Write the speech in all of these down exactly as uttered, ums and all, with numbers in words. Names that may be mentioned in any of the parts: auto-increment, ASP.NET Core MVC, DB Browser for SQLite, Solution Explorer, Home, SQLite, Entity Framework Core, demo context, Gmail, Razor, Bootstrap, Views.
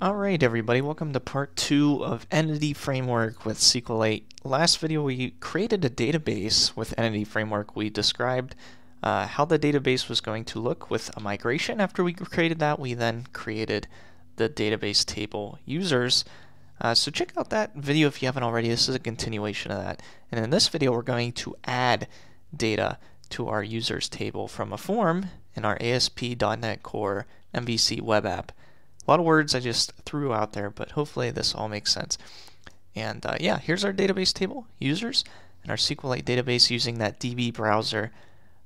Alright everybody, welcome to part two of Entity Framework with SQLite. Last video we created a database with Entity Framework. We described uh, how the database was going to look with a migration. After we created that, we then created the database table users. Uh, so check out that video if you haven't already. This is a continuation of that. And in this video we're going to add data to our users table from a form in our A S P dot NET Core M V C web app. A lot of words I just threw out there, but hopefully this all makes sense. And uh, yeah, here's our database table, users, and our SQLite database using that D B browser.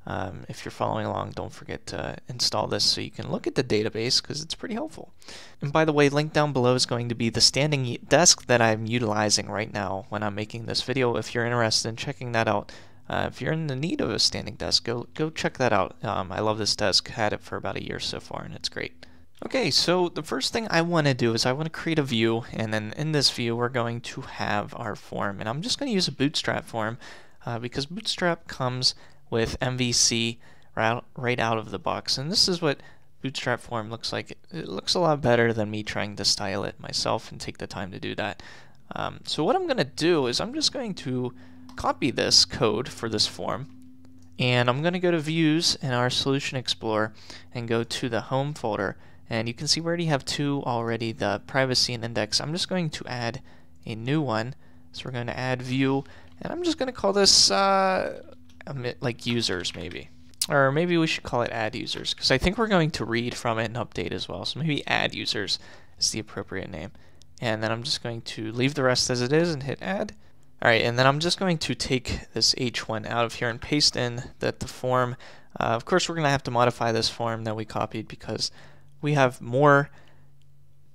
Um, if you're following along, don't forget to install this so you can look at the database because it's pretty helpful. And by the way, link down below is going to be the standing desk that I'm utilizing right now when I'm making this video. If you're interested in checking that out, uh, if you're in the need of a standing desk, go, go check that out. Um, I love this desk, had it for about a year so far, and it's great. Okay, so the first thing I want to do is I want to create a view, and then in this view we're going to have our form, and I'm just going to use a Bootstrap form uh, because Bootstrap comes with M V C right, right out of the box, and this is what Bootstrap form looks like. It looks a lot better than me trying to style it myself and take the time to do that. Um, so what I'm going to do is I'm just going to copy this code for this form, and I'm going to go to Views in our Solution Explorer and go to the Home folder. And you can see we already have two already, the privacy and index. I'm just going to add a new one. So we're going to add view, and I'm just going to call this uh, like users maybe. Or maybe we should call it add users because I think we're going to read from it and update as well. So maybe add users is the appropriate name. And then I'm just going to leave the rest as it is and hit add. All right, and then I'm just going to take this H one out of here and paste in that the form. Uh, of course, we're going to have to modify this form that we copied because we have more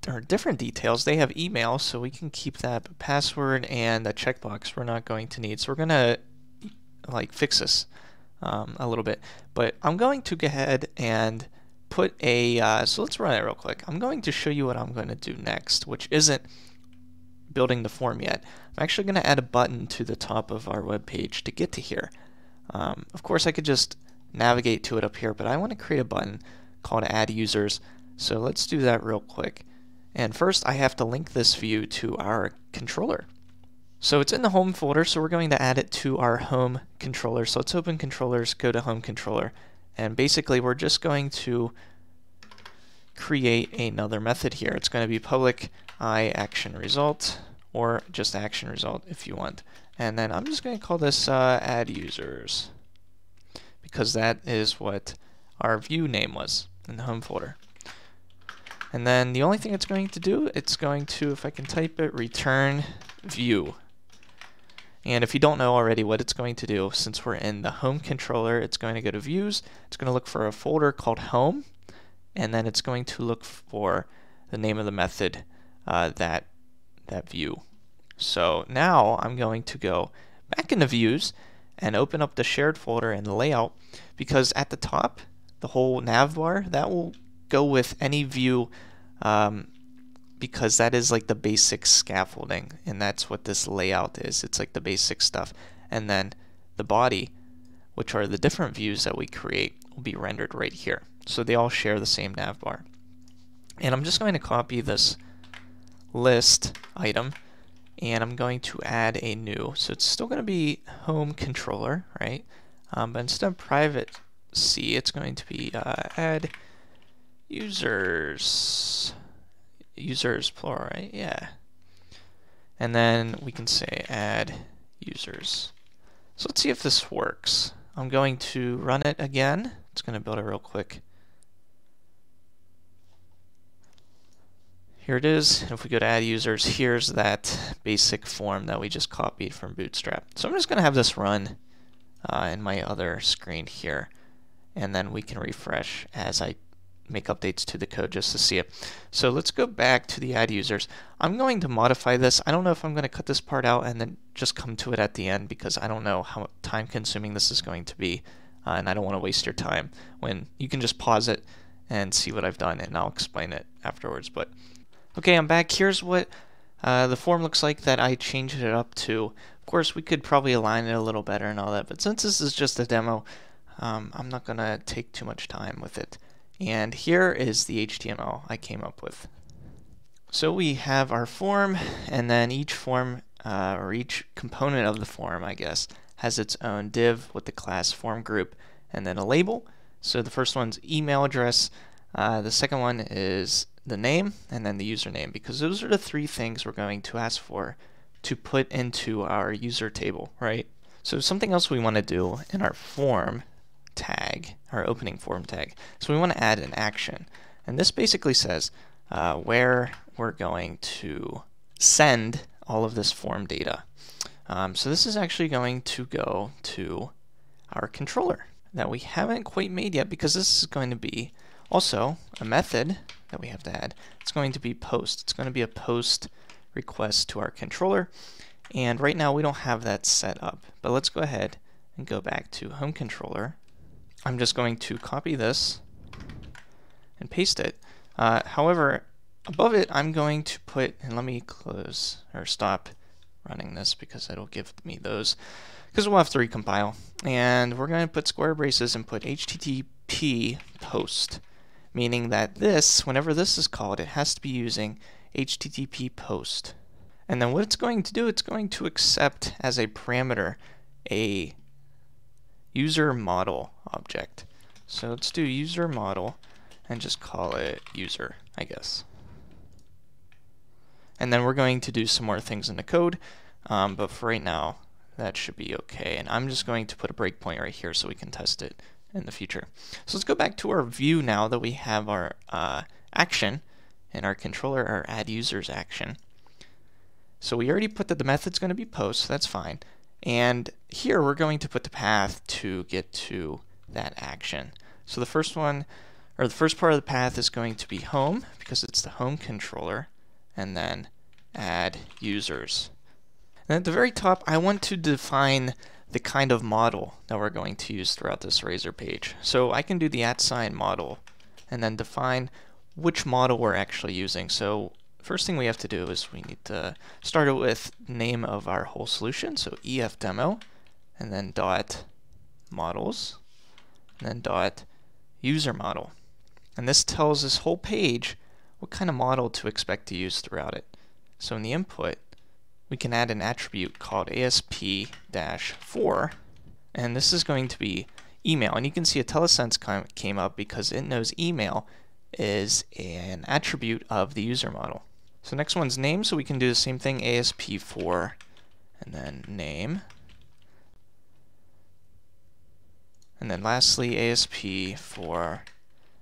or different details. They have email, so we can keep that password and a checkbox we're not going to need. So we're gonna like fix this um, a little bit. But I'm going to go ahead and put a, uh, so let's run it real quick. I'm going to show you what I'm gonna do next, which isn't building the form yet. I'm actually gonna add a button to the top of our web page to get to here. Um, of course, I could just navigate to it up here, but I wanna create a button called add users. So let's do that real quick. And first I have to link this view to our controller. So it's in the home folder, so we're going to add it to our home controller. So let's open controllers, go to home controller, and basically we're just going to create another method here. It's going to be public IActionResult or just ActionResult if you want. And then I'm just going to call this uh, add users because that is what our view name was in the home folder. And then the only thing it's going to do, it's going to, if I can type it, return view. And if you don't know already what it's going to do, since we're in the home controller, it's going to go to views, it's going to look for a folder called home, and then it's going to look for the name of the method, uh, that, that view. So now I'm going to go back into views and open up the shared folder in the layout, because at the top, the whole nav bar, that will go with any view um, because that is like the basic scaffolding, and that's what this layout is. It's like the basic stuff, and then the body, which are the different views that we create, will be rendered right here. So they all share the same nav bar. And I'm just going to copy this list item, and I'm going to add a new, so it's still going to be home controller, right? Um, but instead of private C, it's going to be uh, add users, users plural, right? Yeah. And then we can say add users. So let's see if this works. I'm going to run it again. It's going to build it real quick. Here it is. And if we go to add users, here's that basic form that we just copied from Bootstrap. So I'm just going to have this run uh, in my other screen here, and then we can refresh as I make updates to the code just to see it. So let's go back to the add users. I'm going to modify this. I don't know if I'm going to cut this part out and then just come to it at the end because I don't know how time consuming this is going to be, uh, and I don't want to waste your time when you can just pause it and see what I've done, and I'll explain it afterwards. But okay, I'm back. Here's what uh, the form looks like that I changed it up to. Of course, we could probably align it a little better and all that, but since this is just a demo, Um, I'm not going to take too much time with it. And here is the H T M L I came up with. So we have our form, and then each form uh, or each component of the form, I guess, has its own div with the class form group and then a label. So the first one's email address, uh, the second one is the name, and then the username, because those are the three things we're going to ask for to put into our user table, right? So something else we want to do in our form tag, our opening form tag, so we want to add an action. And this basically says uh, where we're going to send all of this form data. Um, so this is actually going to go to our controller that we haven't quite made yet, because this is going to be also a method that we have to add. It's going to be post. It's going to be a post request to our controller. And right now we don't have that set up, but let's go ahead and go back to home controller. I'm just going to copy this and paste it. Uh, however, above it, I'm going to put, and let me close or stop running this, because it'll give me those, because we'll have to recompile. And we're going to put square braces and put H T T P post, meaning that this, whenever this is called, it has to be using H T T P post. And then what it's going to do, it's going to accept as a parameter a user model object. So let's do user model and just call it user, I guess. And then we're going to do some more things in the code, um, but for right now, that should be okay. And I'm just going to put a breakpoint right here so we can test it in the future. So let's go back to our view now that we have our uh, action in our controller, our add users action. So we already put that the method's going to be post, so that's fine. And here we're going to put the path to get to that action. So the first one, or the first part of the path, is going to be home, because it's the home controller, and then add users. And at the very top, I want to define the kind of model that we're going to use throughout this Razor page. So I can do the at sign model and then define which model we're actually using. So first thing we have to do is we need to start it with name of our whole solution, so E F demo, and then dot models, and then dot user model. And this tells this whole page what kind of model to expect to use throughout it. So in the input, we can add an attribute called A S P dash for, and this is going to be email. And you can see a telesense came up because it knows email is an attribute of the user model. So next one's name, so we can do the same thing, A S P for, and then name. And then lastly, A S P for,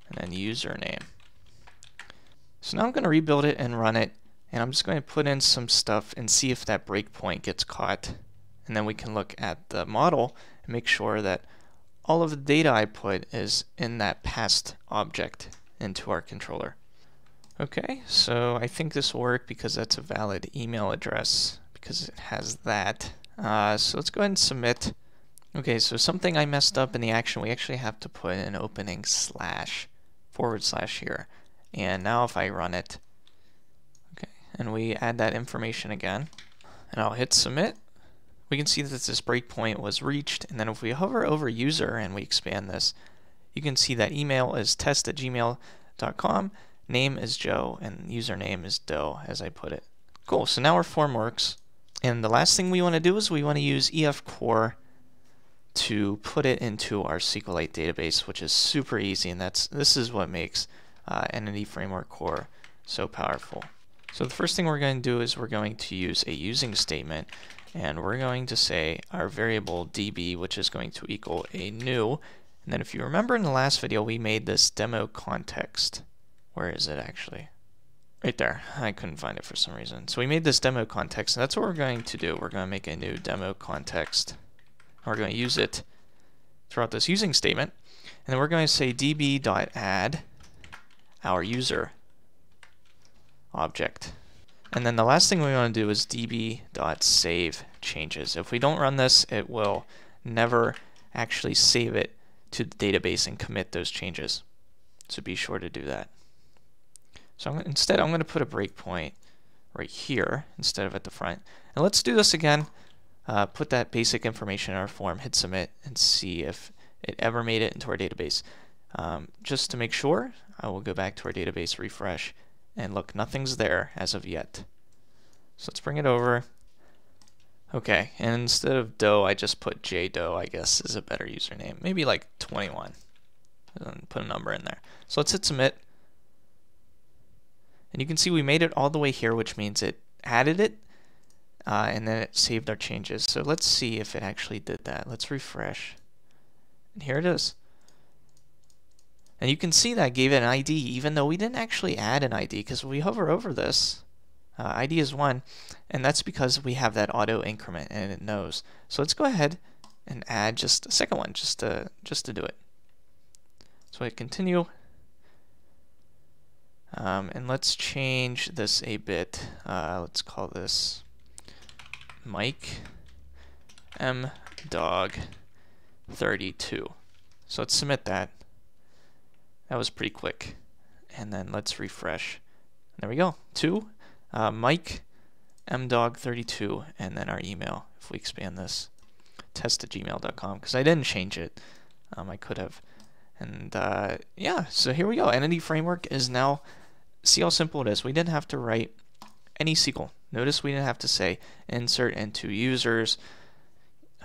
and then username. So now I'm going to rebuild it and run it, and I'm just going to put in some stuff and see if that breakpoint gets caught. And then we can look at the model and make sure that all of the data I put is in that past object into our controller. Okay, so I think this will work because that's a valid email address, because it has that. Uh, so let's go ahead and submit. Okay, so something I messed up in the action, we actually have to put an opening slash, forward slash here. And now if I run it, okay, and we add that information again, and I'll hit submit, we can see that this breakpoint was reached. And then if we hover over user and we expand this, you can see that email is test at gmail dot com, name is Joe, and username is Doe, as I put it. Cool, so now our form works. And the last thing we want to do is we want to use E F Core to put it into our SQLite database, which is super easy, and that's this is what makes Uh, Entity Framework Core so powerful. So the first thing we're going to do is we're going to use a using statement, and we're going to say our variable D B, which is going to equal a new. And then if you remember in the last video, we made this demo context. Where is it actually? Right there. I couldn't find it for some reason. So we made this demo context, and that's what we're going to do. We're going to make a new demo context. We're going to use it throughout this using statement, and then we're going to say D B dot add our user object. And then the last thing we want to do is D B dot save changes. If we don't run this, it will never actually save it to the database and commit those changes. So be sure to do that. So I'm, instead, I'm going to put a breakpoint right here instead of at the front. And let's do this again. Uh, put that basic information in our form, hit submit, and see if it ever made it into our database. Um, just to make sure, I will go back to our database, refresh, And look, nothing's there as of yet. So let's bring it over. Okay, and instead of doe, I just put jdoe, I guess, is a better username. Maybe like twenty-one, and put a number in there. So let's hit submit. And you can see we made it all the way here, which means it added it, uh, and then it saved our changes. So let's see if it actually did that. Let's refresh. And here it is. And you can see that I gave it an I D, even though we didn't actually add an I D, because when we hover over this, uh, I D is one, and that's because we have that auto-increment, and it knows. So let's go ahead and add just a second one, just to, just to do it. So I continue, um, and let's change this a bit. Uh, let's call this Mike M dog thirty-two. So let's submit that. That was pretty quick. And then let's refresh. There we go. Two, uh, Mike, M dog thirty-two, and then our email. If we expand this, test at gmail dot com, because I didn't change it. Um, I could have. And uh, yeah, so here we go. Entity Framework is now, see how simple it is. We didn't have to write any S Q L. Notice we didn't have to say insert into users,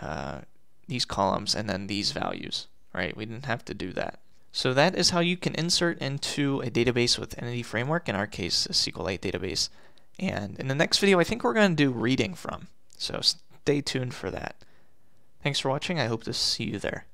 uh, these columns, and then these values, right? We didn't have to do that. So that is how you can insert into a database with Entity Framework, in our case, a SQLite database. And in the next video, I think we're going to do reading from. So stay tuned for that. Thanks for watching. I hope to see you there.